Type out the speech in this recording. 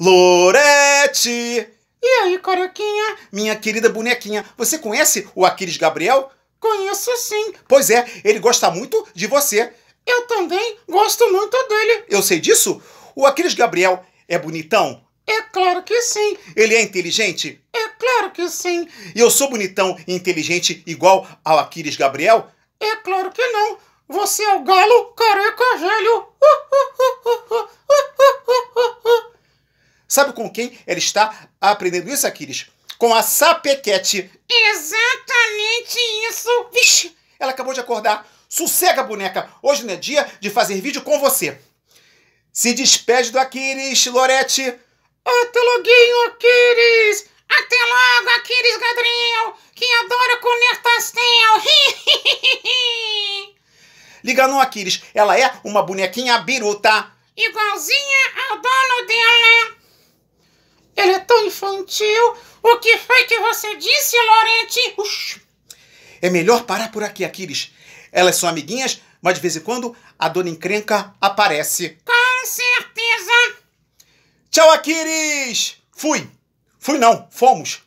Lorete! E aí, Coroquinha? Minha querida bonequinha, você conhece o Aquiles Gabriel? Conheço sim. Pois é, ele gosta muito de você. Eu também gosto muito dele. Eu sei disso? O Aquiles Gabriel é bonitão? É claro que sim. Ele é inteligente? É claro que sim. E eu sou bonitão e inteligente igual ao Aquiles Gabriel? É claro que não. Você é o galo careca velho. Sabe com quem ela está aprendendo isso, Aquiles? Com a Sapequete. Exatamente isso. Vixe, ela acabou de acordar. Sossega, boneca. Hoje não é dia de fazer vídeo com você. Se despede do Aquiles, Lorete. Até loguinho, Aquiles. Até logo, Aquiles Gabriel, que adora comer pastel. Liga não, Aquiles. Ela é uma bonequinha biruta. Igualzinha ao dono dela. Ela é tão infantil. O que foi que você disse, Lorete? Ux. É melhor parar por aqui, Aquiles. Elas são amiguinhas, mas de vez em quando a dona encrenca aparece. Com certeza. Tchau, Aquiles. Fui. Fui não. Fomos.